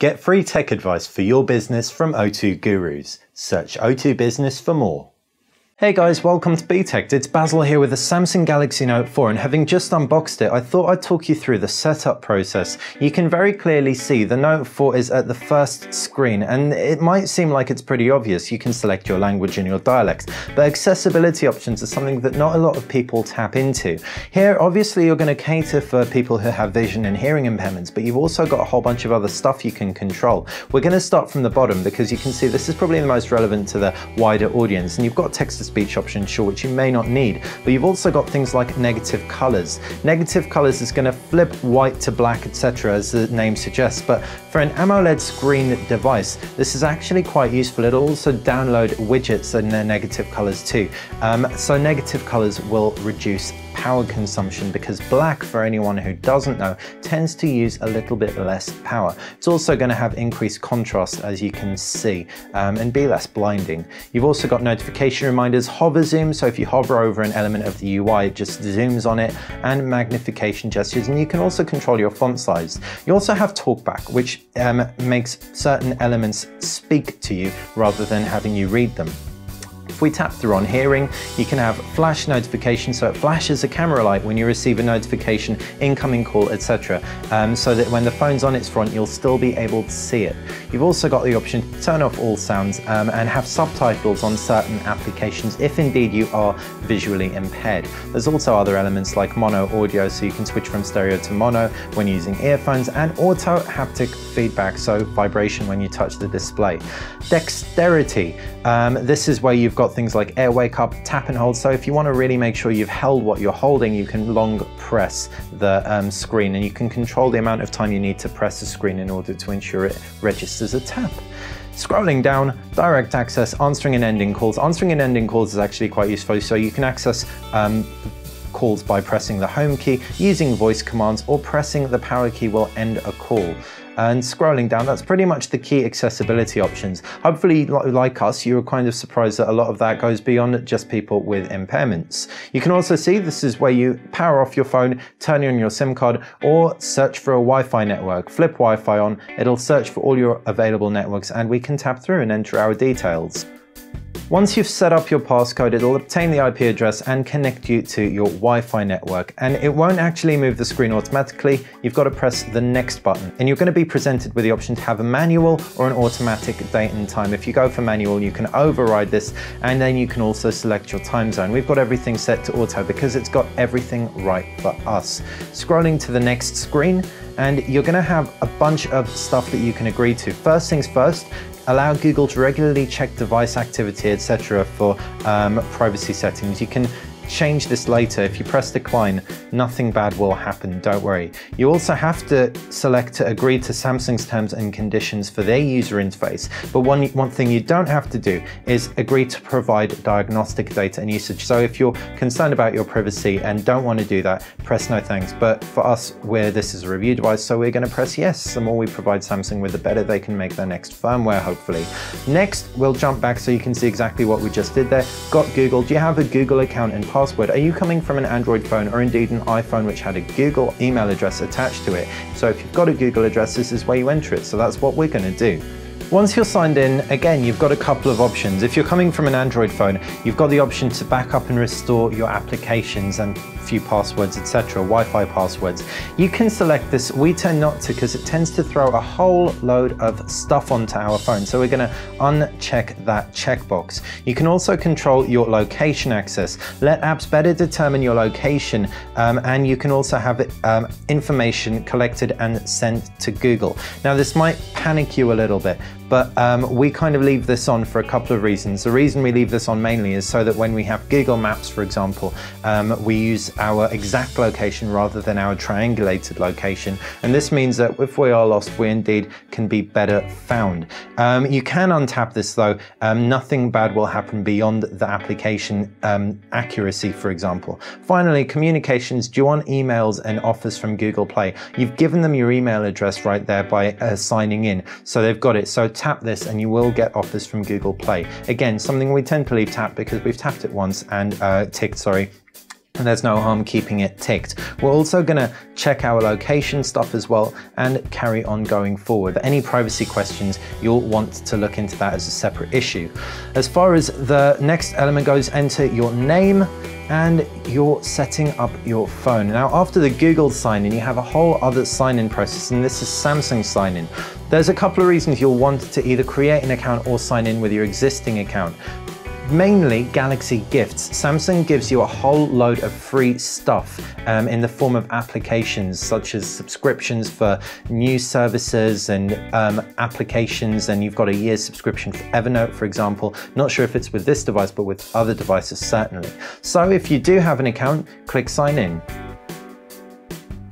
Get free tech advice for your business from O2 Gurus. Search O2 Business for more. Hey guys, welcome to BTech. It's Basil here with the Samsung Galaxy Note 4, and having just unboxed it, I thought I'd talk you through the setup process. You can very clearly see the Note 4 is at the first screen, and it might seem like it's pretty obvious. You can select your language and your dialects, but accessibility options are something that not a lot of people tap into. Here, obviously, you're going to cater for people who have vision and hearing impairments, but you've also got a whole bunch of other stuff you can control. We're going to start from the bottom because you can see this is probably the most relevant to the wider audience, and you've got text to speech option, sure, which you may not need, but you've also got things like negative colors. Negative colors is going to flip white to black, etc., as the name suggests, but for an AMOLED screen device, this is actually quite useful. It'll also download widgets in their negative colors too. So negative colors will reduce power consumption because black, for anyone who doesn't know, tends to use a little bit less power. It's also going to have increased contrast, as you can see, and be less blinding. You've also got notification reminders, hover zoom, so if you hover over an element of the UI, it just zooms on it, and magnification gestures, and you can also control your font size. You also have talkback, which makes certain elements speak to you rather than having you read them. If we tap through on hearing, you can have flash notification, so it flashes a camera light when you receive a notification, incoming call, etc., so that when the phone's on its front, you'll still be able to see it. You've also got the option to turn off all sounds and have subtitles on certain applications if indeed you are visually impaired. There's also other elements like mono audio, so you can switch from stereo to mono when using earphones, and auto haptic feedback, so vibration when you touch the display. Dexterity, this is where you've got things like air wake up, tap and hold, so if you want to really make sure you've held what you're holding, you can long press the screen, and you can control the amount of time you need to press the screen in order to ensure it registers a tap. Scrolling down, direct access, answering and ending calls. Answering and ending calls is actually quite useful, so you can access calls by pressing the home key, using voice commands, or pressing the power key will end a call. And scrolling down, that's pretty much the key accessibility options. Hopefully, like us, you were kind of surprised that a lot of that goes beyond just people with impairments. You can also see this is where you power off your phone, turn on your SIM card, or search for a Wi-Fi network. Flip Wi-Fi on, it'll search for all your available networks, and we can tap through and enter our details. Once you've set up your passcode, it'll obtain the IP address and connect you to your Wi-Fi network, and it won't actually move the screen automatically. You've got to press the next button, and you're going to be presented with the option to have a manual or an automatic date and time. If you go for manual, you can override this, and then you can also select your time zone. We've got everything set to auto because it's got everything right for us. Scrolling to the next screen, and you're going to have a bunch of stuff that you can agree to. First things first, allow Google to regularly check device activity, etc., for privacy settings. You can change this later. If you press decline, nothing bad will happen, don't worry. You also have to select to agree to Samsung's terms and conditions for their user interface, but one thing you don't have to do is agree to provide diagnostic data and usage. So if you're concerned about your privacy and don't want to do that, press no thanks. But for us, this is a review device, so we're going to press yes. The more we provide Samsung with, the better they can make their next firmware, hopefully. Next, we'll jump back so you can see exactly what we just did there. Got Google. Do you have a Google account and password? Are you coming from an Android phone or indeed an iPhone which had a Google email address attached to it? So if you've got a Google address, this is where you enter it, so that's what we're going to do. Once you're signed in, again, you've got a couple of options. If you're coming from an Android phone, you've got the option to back up and restore your applications and a few passwords, etc., Wi-Fi passwords. You can select this. We tend not to because it tends to throw a whole load of stuff onto our phone, so we're going to uncheck that checkbox. You can also control your location access. Let apps better determine your location, and you can also have information collected and sent to Google. Now, this might panic you a little bit, but we kind of leave this on for a couple of reasons. The reason we leave this on mainly is so that when we have Google Maps, for example, we use our exact location rather than our triangulated location. And this means that if we are lost, we indeed can be better found. You can untap this though. Nothing bad will happen beyond the application accuracy, for example. Finally, communications. Do you want emails and offers from Google Play? You've given them your email address right there by signing in, so they've got it. So tap this and you will get offers from Google Play. Again, something we tend to leave tapped because we've tapped it once and ticked, sorry, and there's no harm keeping it ticked. We're also gonna check our location stuff as well and carry on going forward. Any privacy questions, you'll want to look into that as a separate issue. As far as the next element goes, enter your name and you're setting up your phone. Now, after the Google sign-in, you have a whole other sign-in process, and this is Samsung sign-in. There's a couple of reasons you'll want to either create an account or sign in with your existing account. Mainly Galaxy gifts. Samsung gives you a whole load of free stuff in the form of applications, such as subscriptions for new services and applications, and you've got a year's subscription for Evernote, for example. Not sure if it's with this device, but with other devices, certainly. So if you do have an account, click sign in.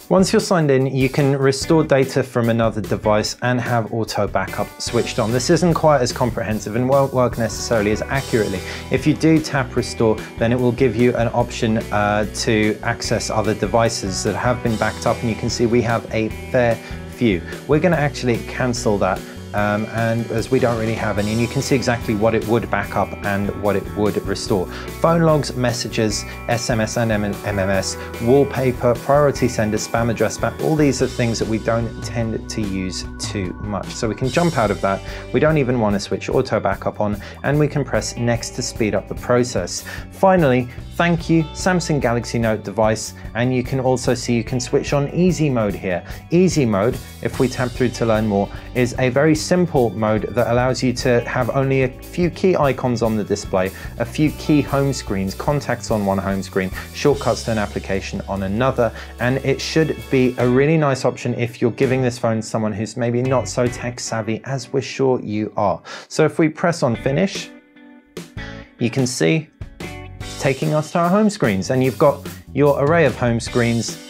Once you're signed in, you can restore data from another device and have auto backup switched on. This isn't quite as comprehensive and won't work necessarily as accurately. If you do tap restore, then it will give you an option to access other devices that have been backed up, and you can see we have a fair few. We're gonna actually cancel that and as we don't really have any, and you can see exactly what it would back up and what it would restore. Phone logs, messages, SMS and MMS, wallpaper, priority sender, spam address, spam, all these are things that we don't tend to use too much. So we can jump out of that. We don't even want to switch auto backup on, and we can press next to speed up the process. Finally, thank you, Samsung Galaxy Note device, and you can also see you can switch on easy mode here. Easy mode, if we tap through to learn more, is a very simple mode that allows you to have only a few key icons on the display, a few key home screens, contacts on one home screen, shortcuts to an application on another, and it should be a really nice option if you're giving this phone to someone who's maybe not so tech savvy, as we're sure you are. So if we press on finish, you can see it's taking us to our home screens, and you've got your array of home screens,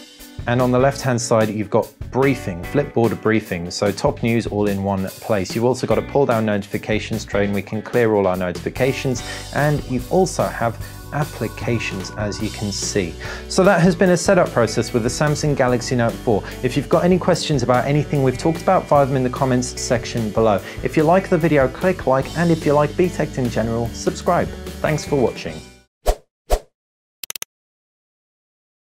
and on the left-hand side, you've got briefing, Flipboard briefing, so top news all in one place. You've also got a pull-down notifications tray, and we can clear all our notifications, and you also have applications, as you can see. So that has been a setup process with the Samsung Galaxy Note 4. If you've got any questions about anything we've talked about, fire them in the comments section below. If you like the video, click like, and if you like BTech in general, subscribe. Thanks for watching.